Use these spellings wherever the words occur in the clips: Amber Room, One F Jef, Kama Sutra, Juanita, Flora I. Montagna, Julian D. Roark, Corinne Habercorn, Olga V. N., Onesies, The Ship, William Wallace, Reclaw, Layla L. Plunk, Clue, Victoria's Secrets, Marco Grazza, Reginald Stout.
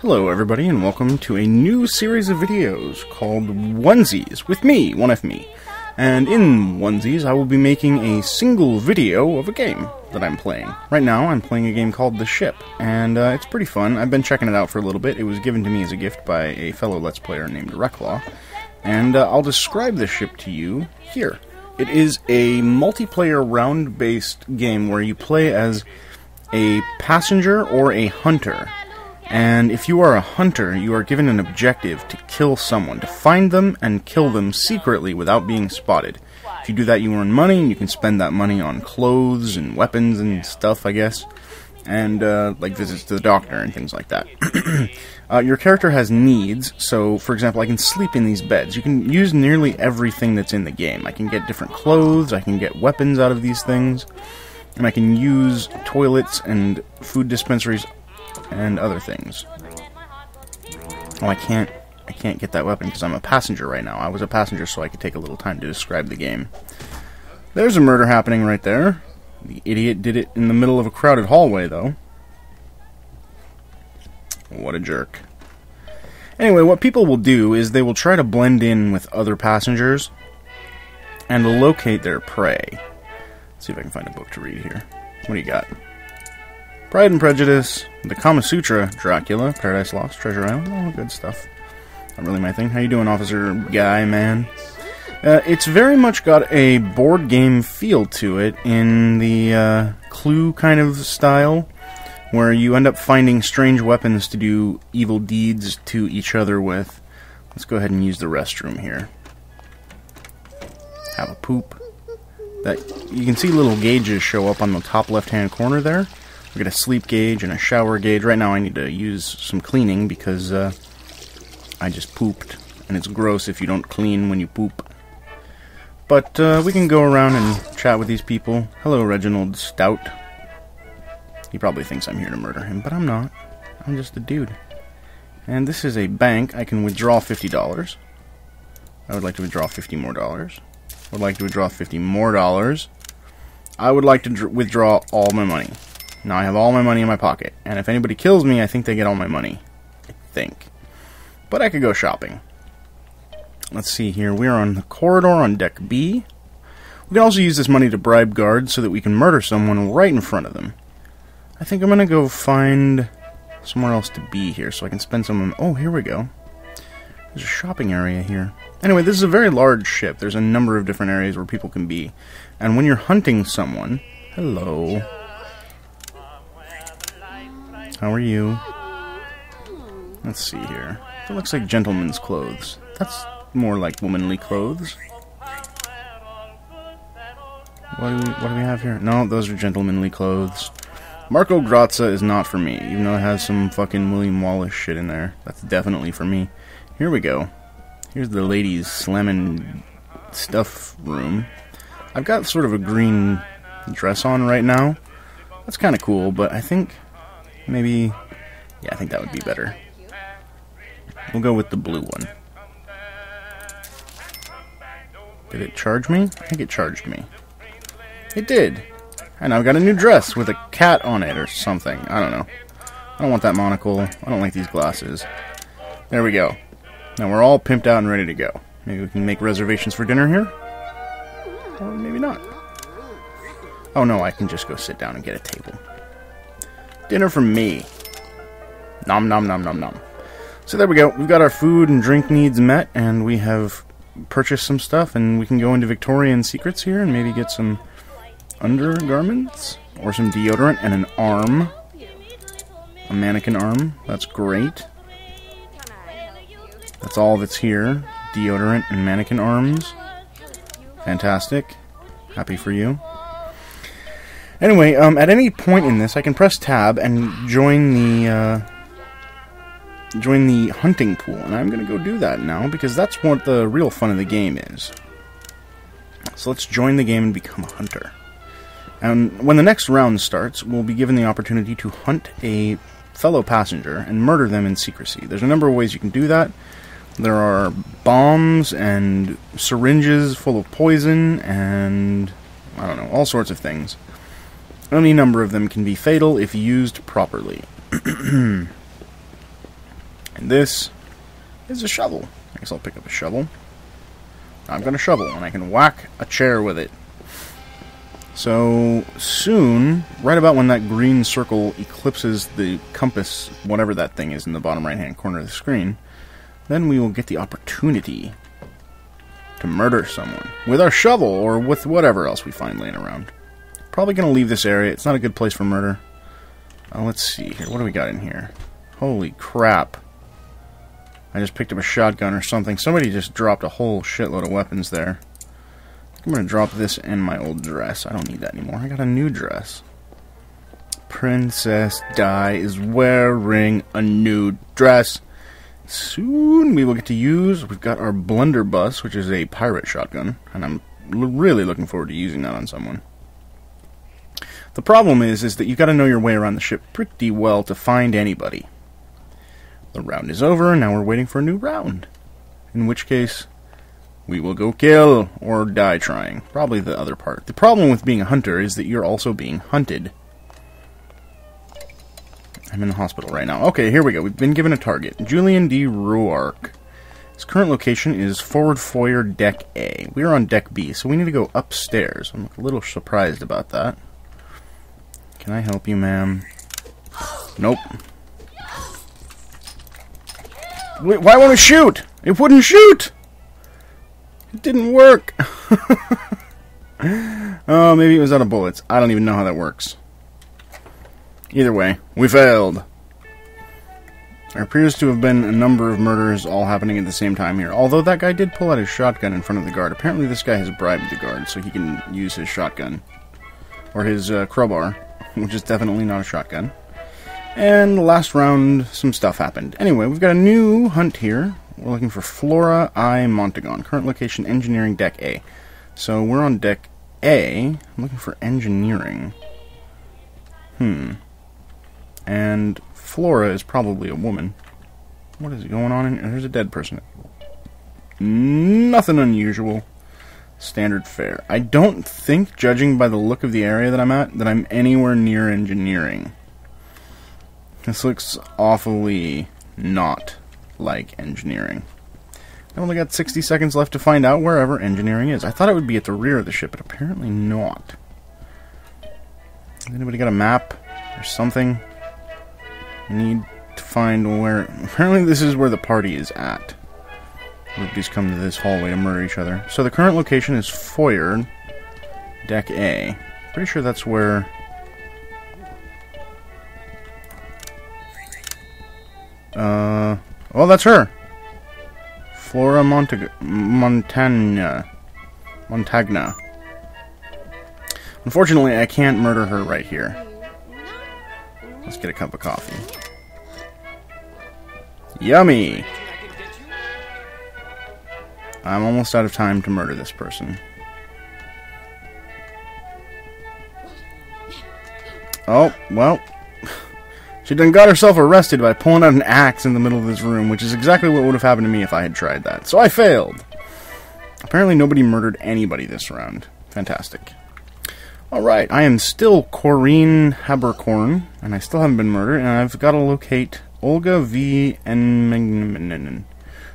Hello everybody and welcome to a new series of videos called Onesies with me, One F Me. And in Onesies I will be making a single video of a game that I'm playing. Right now I'm playing a game called The Ship, and it's pretty fun. I've been checking it out for a little bit. It was given to me as a gift by a fellow Let's Player named Reclaw, and I'll describe The Ship to you here. It is a multiplayer round-based game where you play as a passenger or a hunter. And if you are a hunter, you are given an objective to kill someone, to find them and kill them secretly without being spotted. If you do that, you earn money, and you can spend that money on clothes and weapons and stuff, I guess. And, like, visits to the doctor and things like that. Your character has needs, so, for example, I can sleep in these beds. You can use nearly everything that's in the game. I can get different clothes, I can get weapons out of these things, and I can use toilets and food dispensaries and other things. Oh, I can't get that weapon because I'm a passenger right now. I was a passenger, so I could take a little time to describe the game. There's a murder happening right there. The idiot did it in the middle of a crowded hallway, though. What a jerk. Anyway, what people will do is they will try to blend in with other passengers and locate their prey. Let's see if I can find a book to read here. What do you got? Pride and Prejudice, the Kama Sutra, Dracula, Paradise Lost, Treasure Island, all good stuff. Not really my thing. How you doing, officer guy, man? It's very much got a board game feel to it in the Clue kind of style, where you end up finding strange weapons to do evil deeds to each other with. Let's go ahead and use the restroom here. Have a poop. That you can see little gauges show up on the top left-hand corner there. I've got a sleep gauge and a shower gauge. Right now I need to use some cleaning because I just pooped. And it's gross if you don't clean when you poop. But we can go around and chat with these people. Hello, Reginald Stout. He probably thinks I'm here to murder him, but I'm not. I'm just a dude. And this is a bank. I can withdraw $50. I would like to withdraw $50 more. I would like to withdraw $50 more. I would like to withdraw all my money. Now I have all my money in my pocket, and if anybody kills me, I think they get all my money. I think. But I could go shopping. Let's see here. We're on the corridor on Deck B. We can also use this money to bribe guards so that we can murder someone right in front of them. I think I'm going to go find somewhere else to be here so I can spend some... Oh, here we go. There's a shopping area here. Anyway, this is a very large ship. There's a number of different areas where people can be. And when you're hunting someone... Hello... How are you? Let's see here. That looks like gentleman's clothes. That's more like womanly clothes. What do we have here? No, those are gentlemanly clothes. Marco Grazza is not for me, even though it has some fucking William Wallace shit in there. That's definitely for me. Here we go. Here's the ladies' slamming stuff room. I've got sort of a green dress on right now. That's kind of cool, but I think... Maybe, yeah, I think that would be better. We'll go with the blue one. Did it charge me? I think it charged me. It did. And I've got a new dress with a cat on it or something. I don't know. I don't want that monocle. I don't like these glasses. There we go. Now we're all pimped out and ready to go. Maybe we can make reservations for dinner here? Or maybe not. Oh no, I can just go sit down and get a table. Dinner for me. Nom nom nom nom nom. So there we go. We've got our food and drink needs met, and we have purchased some stuff, and we can go into Victoria's Secrets here and maybe get some undergarments or some deodorant and an arm. A mannequin arm. That's great. That's all that's here. Deodorant and mannequin arms. Fantastic. Happy for you. Anyway, at any point in this, I can press tab and join the hunting pool, and I'm gonna go do that now because that's what the real fun of the game is. So let's join the game and become a hunter. And when the next round starts, we'll be given the opportunity to hunt a fellow passenger and murder them in secrecy. There's a number of ways you can do that. There are bombs and syringes full of poison and I don't know, all sorts of things. Any number of them can be fatal if used properly. And this is a shovel. I guess I'll pick up a shovel. I'm going to shovel, and I can whack a chair with it. So soon, right about when that green circle eclipses the compass, whatever that thing is in the bottom right-hand corner of the screen, then we will get the opportunity to murder someone with our shovel or with whatever else we find laying around. Probably going to leave this area. It's not a good place for murder. Let's see here. What do we got in here? Holy crap. I just picked up a shotgun or something. Somebody just dropped a whole shitload of weapons there. I'm going to drop this in my old dress. I don't need that anymore. I got a new dress. Princess Di is wearing a new dress. Soon we will get to use... We've got our blunderbuss, which is a pirate shotgun. And I'm really looking forward to using that on someone. The problem is that you've got to know your way around the ship pretty well to find anybody. The round is over, and now we're waiting for a new round. In which case... we will go kill or die trying. Probably the other part. The problem with being a hunter is that you're also being hunted. I'm in the hospital right now. Okay, here we go. We've been given a target. Julian D. Roark. His current location is forward foyer deck A. We are on deck B, so we need to go upstairs. I'm a little surprised about that. Can I help you, ma'am? Nope. Wait, why won't it shoot? It wouldn't shoot! It didn't work. Oh, maybe it was out of bullets. I don't even know how that works. Either way, we failed. There appears to have been a number of murders all happening at the same time here, although that guy did pull out his shotgun in front of the guard. Apparently this guy has bribed the guard so he can use his shotgun. Or his crowbar, which is definitely not a shotgun. And the last round, some stuff happened. Anyway, we've got a new hunt here. We're looking for Flora I. Montagna. Current location, engineering deck A. So we're on deck A. I'm looking for engineering. And Flora is probably a woman. What is going on in here? There's a dead person. Nothing unusual. Standard fare. I don't think, judging by the look of the area that I'm at, that I'm anywhere near engineering. This looks awfully not... like engineering. I only got 60 seconds left to find out wherever engineering is. I thought it would be at the rear of the ship, but apparently not. Has anybody got a map or something? I need to find where... Apparently this is where the party is at. Everybody's come to this hallway to murder each other. So the current location is foyer, deck A. Pretty sure that's where... Oh, that's her! Flora Montagna. Unfortunately, I can't murder her right here. Let's get a cup of coffee. Yummy! I'm almost out of time to murder this person. Oh, well... She done got herself arrested by pulling out an axe in the middle of this room, which is exactly what would have happened to me if I had tried that. So I failed! Apparently nobody murdered anybody this round. Fantastic. Alright, I am still Corinne Habercorn, and I still haven't been murdered, and I've got to locate Olga V. N.,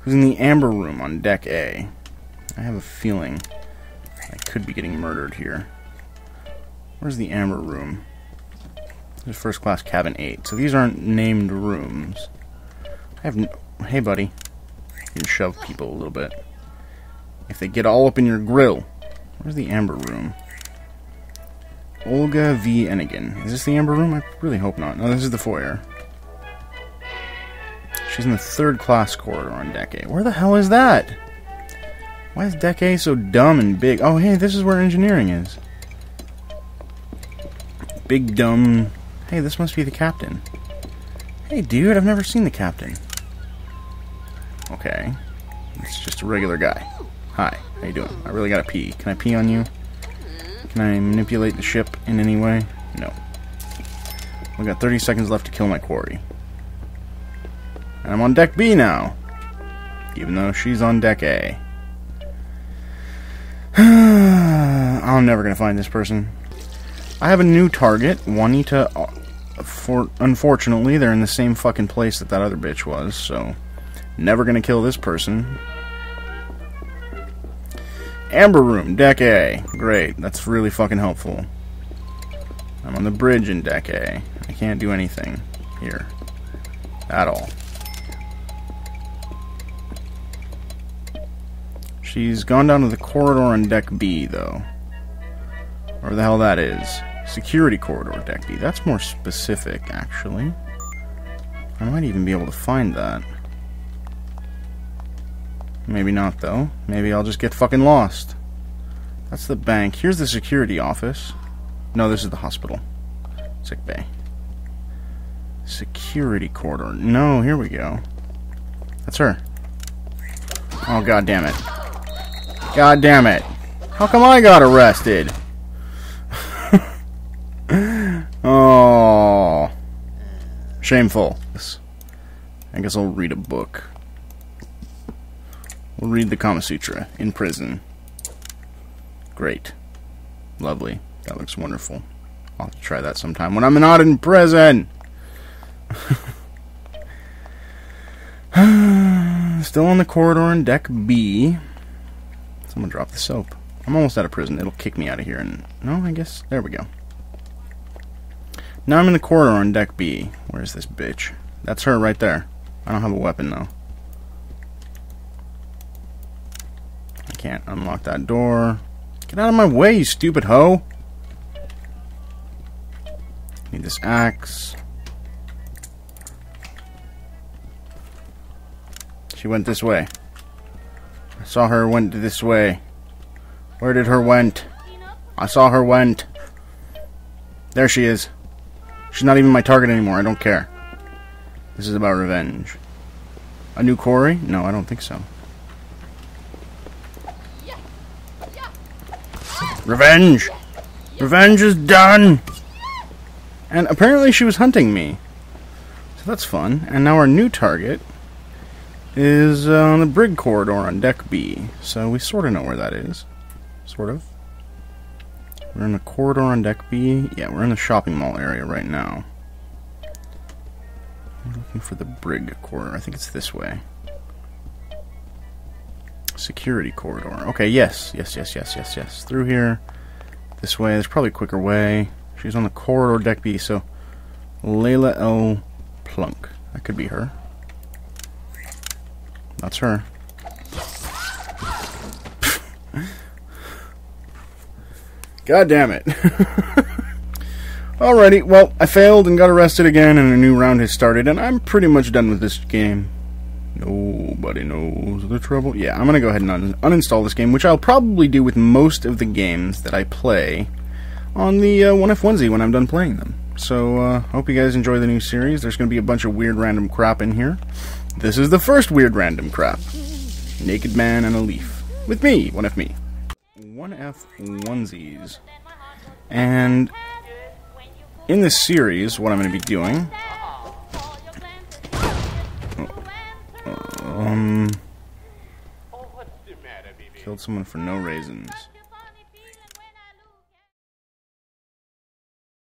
who's in the Amber Room on Deck A. I have a feeling I could be getting murdered here. Where's the Amber Room? There's first class cabin 8. So these aren't named rooms. I have no... Hey, buddy. You can shove people a little bit. If they get all up in your grill. Where's the Amber Room? Olga V. N. again. Is this the Amber Room? I really hope not. No, this is the foyer. She's in the third class corridor on Deck A. Where the hell is that? Why is Deck A so dumb and big? Oh, hey, this is where engineering is. Big dumb... Hey, this must be the captain. Hey, dude, I've never seen the captain. Okay. It's just a regular guy. Hi, how you doing? I really gotta pee. Can I pee on you? Can I manipulate the ship in any way? No. We've got 30 seconds left to kill my quarry. And I'm on deck B now. Even though she's on deck A. I'm never gonna find this person. I have a new target, Juanita Unfortunately, they're in the same fucking place that other bitch was, so never gonna kill this person. Amber Room, Deck A. Great, that's really fucking helpful. I'm on the bridge in Deck A. I can't do anything here. At all. She's gone down to the corridor on Deck B, though. Whatever the hell that is. Security corridor, Deck B. That's more specific, actually. I might even be able to find that. Maybe not, though. Maybe I'll just get fucking lost. That's the bank. Here's the security office. No, this is the hospital. Sick bay. Security corridor. No, here we go. That's her. Oh, god damn it. God damn it. How come I got arrested? Oh. Shameful. I guess I'll read a book. We'll read the Kama Sutra in prison. Great. Lovely. That looks wonderful. I'll have to try that sometime when I'm not in prison! Still on the corridor in Deck B. Someone dropped the soap. I'm almost out of prison. It'll kick me out of here. And no, I guess. There we go. Now I'm in the corridor on Deck B. Where's this bitch? That's her right there. I don't have a weapon, though. I can't unlock that door. Get out of my way, you stupid hoe! Need this axe. She went this way. I saw her went this way. Where did her went? I saw her went. There she is. She's not even my target anymore. I don't care. This is about revenge. A new quarry? No, I don't think so. Revenge! Revenge is done! And apparently she was hunting me. So that's fun. And now our new target is on the brig corridor on Deck B. So we sort of know where that is. Sort of. We're in the corridor on Deck B. Yeah, we're in the shopping mall area right now. We're looking for the brig corridor. I think it's this way. Security corridor. Okay, yes. Yes, yes, yes, yes, yes. Through here. This way. There's probably a quicker way. She's on the corridor Deck B, so Layla L. Plunk. That could be her. That's her. God damn it. Alrighty, well, I failed and got arrested again, and a new round has started, and I'm pretty much done with this game. Nobody knows the trouble. Yeah, I'm gonna go ahead and uninstall this game, which I'll probably do with most of the games that I play on the One F Onesie when I'm done playing them. So, hope you guys enjoy the new series. There's gonna be a bunch of weird random crap in here. This is the first weird random crap. Naked man and a leaf. With me, One F me. One F Onesies. And in this series, what I'm gonna be doing. Killed someone for no reasons.